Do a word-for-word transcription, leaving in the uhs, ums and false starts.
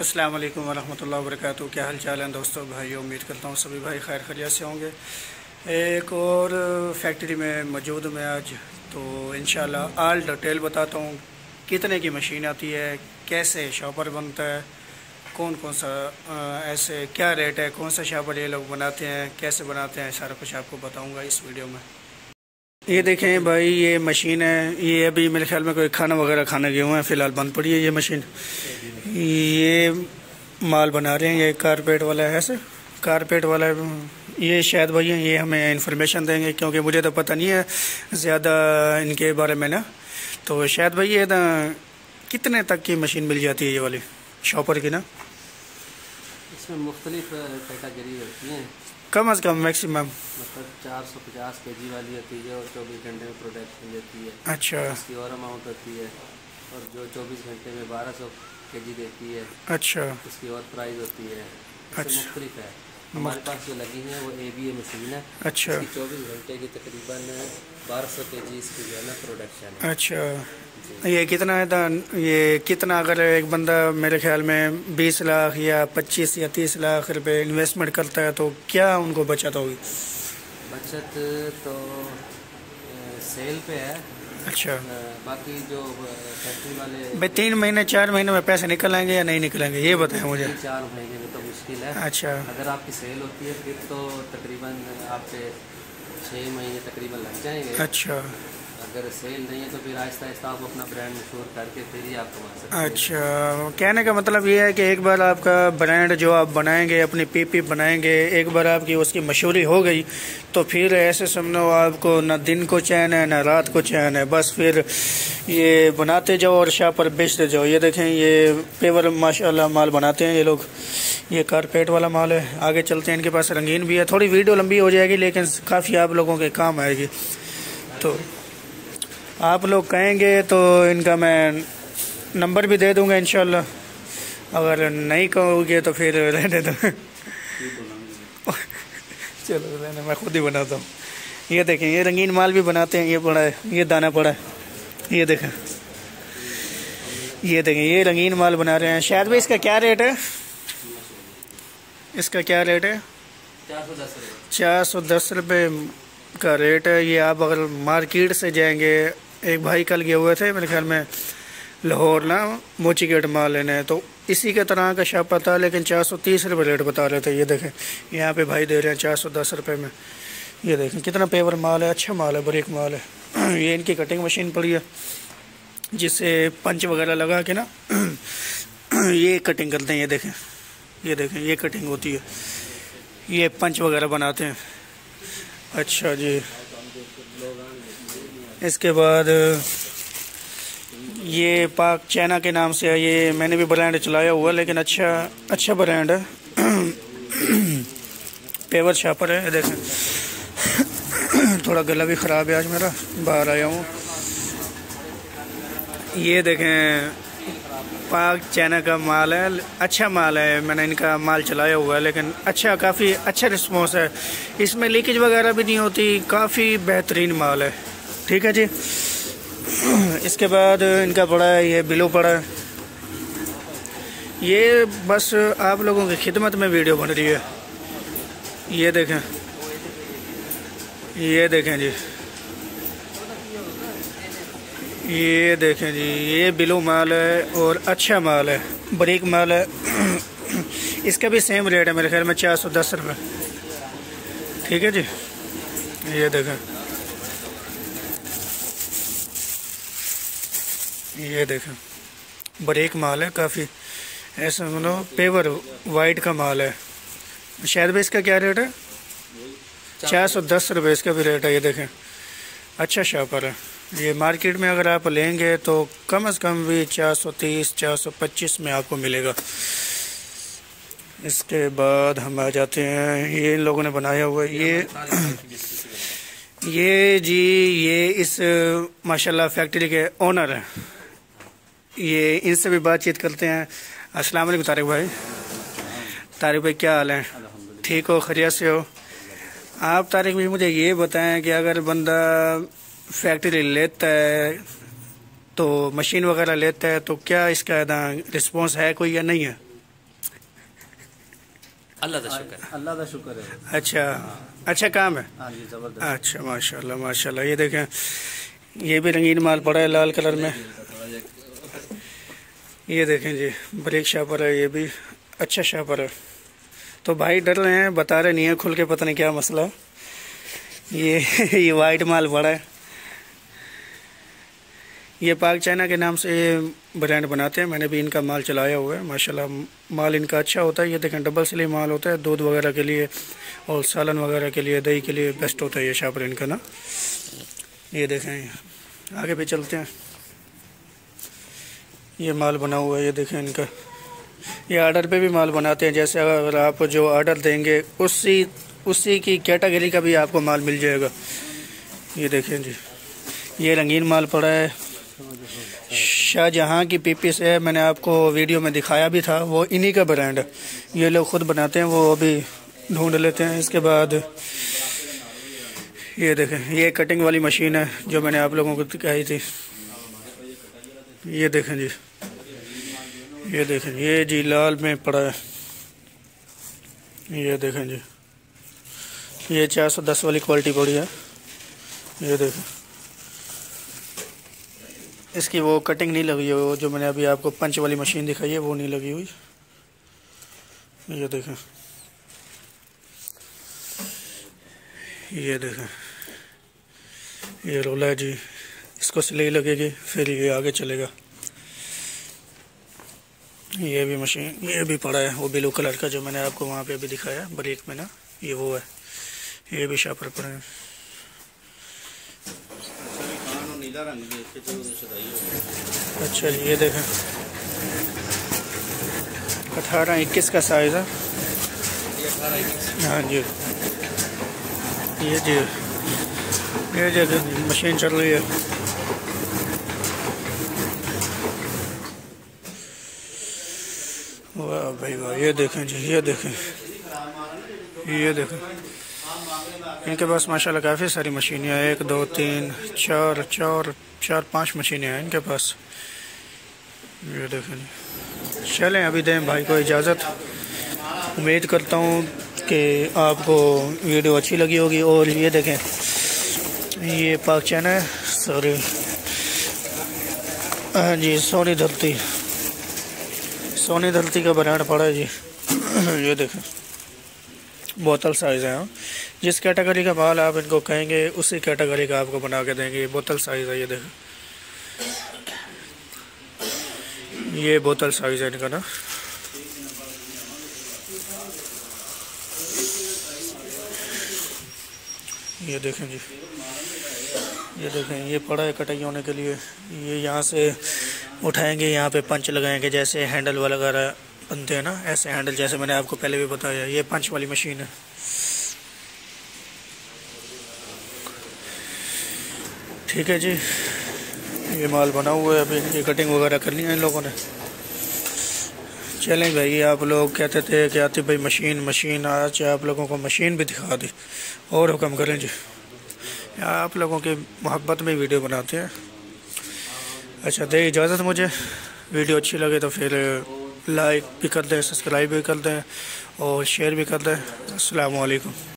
अस्सलाम वालेकुम वरहमतुल्लाहि वबरकातुहू। क्या हाल चाल है दोस्तों, भाई उम्मीद करता हूँ सभी भाई खैर खैरियत से होंगे। एक और फैक्ट्री में मौजूद मैं आज, तो इंशाल्लाह आल डिटेल बताता हूँ कितने की मशीन आती है, कैसे शॉपर बनता है, कौन कौन सा ऐसे क्या रेट है, कौन सा शॉपर ये लोग बनाते हैं, कैसे बनाते हैं, सारा कुछ आपको बताऊँगा इस वीडियो में। ये देखें भाई, ये मशीन है। ये अभी मेरे ख्याल में कोई खाना वगैरह खाने गए हुए हैं, फ़िलहाल बंद पड़ी है ये मशीन। ये माल बना रहे हैं, ये कारपेट वाला है, ऐसे कारपेट वाला ये शायद भाई हैं, ये हमें इन्फॉर्मेशन देंगे क्योंकि मुझे तो पता नहीं है ज़्यादा इनके बारे में ना। तो शायद भाई ये ना कितने तक की मशीन मिल जाती है ये वाली शॉपर की ना? इसमें मुख्तलिफ कैटेगरी होती हैं, कम अज़ कम मैक्सिमम मतलब चार सौ पचास के जी वाली होती है और चौबीस घंटे में प्रोडक्ट मिल जाती है। अच्छा, इसकी और अमाउंट होती है, और जो चौबीस घंटे में बारह सौ के जी देती है। अच्छा, इसकी और प्राइस होती है। अच्छा, मुख्तलिफ है। हमारे पास जो लगी है वो ए बी ए मशीन है। अच्छा, चौबीस घंटे की तकरीबन बारह सौ के जी इसकी जो है ना प्रोडक्शन है। अच्छा, ये कितना है दान, ये कितना अगर एक बंदा मेरे ख्याल में बीस लाख या पच्चीस या तीस लाख रुपए इन्वेस्टमेंट करता है तो क्या उनको बचत होगी? बचत तो सेल पे है। अच्छा, बाकी जो फैक्ट्री वाले भाई तीन महीने चार महीने में पैसे निकल आएंगे या नहीं निकलेंगे ये बताएं मुझे। चार महीने में तो मुश्किल है। अच्छा, अगर आपकी सेल होती है फिर तो तकरीबन आपके छः महीने तकरीबन लग जाएंगे। अच्छा, अगर सेल नहीं है तो फिर आहिस्ता आहिस्ता आप अपना ब्रांड मशहूर करके फिर ही आप कमा सकते हैं। अच्छा, कहने का मतलब ये है कि एक बार आपका ब्रांड जो आप बनाएंगे, अपनी पीपी बनाएंगे, एक बार आपकी उसकी मशहूरी हो गई तो फिर ऐसे समझो आपको ना दिन को चैन है ना रात को चैन है, बस फिर ये बनाते जाओ और शॉप पर बेचते जाओ। ये देखें, ये पेवर माशाल्लाह माल बनाते हैं ये लोग, ये कारपेट वाला माल है। आगे चलते हैं, इनके पास रंगीन भी है। थोड़ी वीडियो लंबी हो जाएगी लेकिन काफ़ी आप लोगों के काम आएगी, तो आप लोग कहेंगे तो इनका मैं नंबर भी दे दूंगा इंशाल्लाह, अगर नहीं कहोगे तो फिर रहने दो। चलो रहने, मैं खुद ही बनाता हूँ। ये देखें, ये रंगीन माल भी बनाते हैं। ये पड़ा है, ये दाना पड़ा है, ये देखें, ये देखें, ये रंगीन माल बना रहे हैं। शायद भाई इसका क्या रेट है? इसका क्या रेट है? चार सौ दस रुपये का रेट है। ये आप अगर मार्केट से जाएंगे, एक भाई कल गए हुए थे मेरे ख्याल में लाहौर ना, मोची गेट माल लेने, तो इसी के तरह का शॉप था लेकिन चार सौ तीस रुपये रेट बता रहे थे। ये देखें, यहाँ पे भाई दे रहे हैं चार सौ दस रुपये में। ये देखें कितना पेवर माल है, अच्छा माल है, बरीक माल है। ये इनकी कटिंग मशीन पड़ी है जिससे पंच वगैरह लगा के ना ये कटिंग करते हैं। ये देखें, ये देखें, ये कटिंग होती है, ये पंच वगैरह बनाते हैं। अच्छा जी, इसके बाद ये पाक चाइना के नाम से है, ये मैंने भी ब्रांड चलाया हुआ लेकिन अच्छा अच्छा ब्रांड है, पेवर शॉपर है। देखें, थोड़ा गला भी ख़राब है आज मेरा, बाहर आया हूँ। ये देखें, पाक चाइना का माल है, अच्छा माल है, मैंने इनका माल चलाया हुआ है लेकिन अच्छा, काफ़ी अच्छा रिस्पॉन्स है, इसमें लीकेज वगैरह भी नहीं होती, काफ़ी बेहतरीन माल है। ठीक है जी, इसके बाद इनका पड़ा है, ये बिलो पड़ा है। ये बस आप लोगों की खिदमत में वीडियो बन रही है। ये देखें, ये देखें जी, ये देखें जी, ये बिलो माल है और अच्छा माल है, बरीक माल है। इसका भी सेम रेट है मेरे ख्याल में, चार सौ दस रुपये। ठीक है जी, ये देखें, ये देखें, बरीक माल है काफ़ी, ऐसा सुनो पेवर वाइट का माल है। शायद भी इसका क्या रेट है? चार सौ दस रुपये इसका भी रेट है। ये देखें, अच्छा शॉपर है, ये मार्केट में अगर आप लेंगे तो कम से कम भी चार सौ तीस चार सौ पच्चीस में आपको मिलेगा। इसके बाद हम आ जाते हैं, ये इन लोगों ने बनाया हुआ ये ये जी, ये इस माशाल्लाह फैक्ट्री के ओनर हैं। ये इनसे भी बातचीत करते हैं। अस्सलाम वालेकुम तारिक भाई। तारिक भाई क्या हाल है? ठीक हो, खैरियत से हो आप? तारिक भाई मुझे ये बताएं कि अगर बंदा फैक्ट्री लेता है तो मशीन वगैरह लेता है तो क्या इसका रिस्पॉन्स है कोई या नहीं है? अल्लाह का शुक्र है, अल्लाह का शुक्र है। अच्छा अच्छा काम है। हाँ जी जबरदस्त। अच्छा माशाल्लाह माशाल्लाह। ये देखें ये भी रंगीन माल पड़ा है लाल कलर में। ये देखें जी ब्रेक शापर है, ये भी अच्छा शापर है। तो भाई डर रहे हैं, बता रहे नहीं है खुल के, पता नहीं क्या मसला। ये ये वाइट माल पड़ा है, ये पाक चाइना के नाम से ब्रांड बनाते हैं। मैंने भी इनका माल चलाया हुआ है, माशाल्लाह माल इनका अच्छा होता है। ये देखें डबल स्लीव माल होता है, दूध वगैरह के लिए और सालन वगैरह के लिए, दही के लिए बेस्ट होता है ये शापर इनका ना। ये देखें आगे भी चलते हैं, ये माल बना हुआ है। ये देखें इनका ये ऑर्डर पे भी माल बनाते हैं, जैसे अगर आप जो ऑर्डर देंगे उसी उसी की कैटेगरी का भी आपको माल मिल जाएगा। ये देखें जी ये रंगीन माल पड़ा है, शाहजहाँ की पीपी से है। मैंने आपको वीडियो में दिखाया भी था, वो इन्हीं का ब्रांड है, ये लोग ख़ुद बनाते हैं, वो अभी ढूंढ लेते हैं। इसके बाद ये देखें ये कटिंग वाली मशीन है जो मैंने आप लोगों को दिखाई थी। ये देखें जी ये देखें ये जी लाल में पड़ा है। ये देखें जी ये चार सौ दस वाली क्वालिटी पड़ी है। ये देखें इसकी वो कटिंग नहीं लगी हुई, वो जो मैंने अभी आपको पंच वाली मशीन दिखाई है वो नहीं लगी हुई। ये देखें ये देखें ये रोला है जी, इसको सिलाई लगेगी फिर ये आगे चलेगा। ये भी मशीन ये भी पड़ा है, वो ब्लू कलर का जो मैंने आपको वहाँ पे अभी दिखाया ब्रेक में ना, ये वो है। ये भी शापर पड़े हैं। अच्छा जी ये देखें अठारह इक्कीस का साइज है। हाँ जी ये जी ये जी मशीन चल रही है। वाह भाई वाह। ये देखें जी ये देखें ये देखें इनके पास माशाल्लाह काफ़ी सारी मशीनें हैं, एक दो तीन चार चार चार पांच मशीनें हैं इनके पास। ये देखें चलें अभी दें भाई को इजाज़त। उम्मीद करता हूँ कि आपको वीडियो अच्छी लगी होगी। और ये देखें ये पाक चाइना है, सॉरी हाँ जी सोनी धरती सोनी धरती का ब्रांड पड़ा है जी। ये देखें बोतल साइज़ है, जिस कैटेगरी का माल आप इनको कहेंगे उसी कैटेगरी का आपको बना के देंगे। ये बोतल साइज़ है, ये देखें ये बोतल साइज़ है इनका ना। ये देखें जी ये देखें ये पड़ा है कटाई होने के लिए। ये यहाँ से उठाएंगे, यहाँ पे पंच लगाएंगे, जैसे हैंडल वगैरह बनते हैं ना, ऐसे हैंडल जैसे मैंने आपको पहले भी बताया। ये पंच वाली मशीन है। ठीक है जी ये माल बना हुआ है, अभी इनकी कटिंग वगैरह करनी है इन लोगों ने। चलें भाई आप लोग कहते थे कि आतिफ भाई मशीन मशीन, आज आप लोगों को मशीन भी दिखा दी। और हुक्म करें जी, आप लोगों की मोहब्बत में वीडियो बनाते हैं। अच्छा दे इजाज़त मुझे, वीडियो अच्छी लगे तो फिर लाइक भी कर दें, सब्सक्राइब भी कर दें और शेयर भी कर दें। अस्सलाम वालेकुम।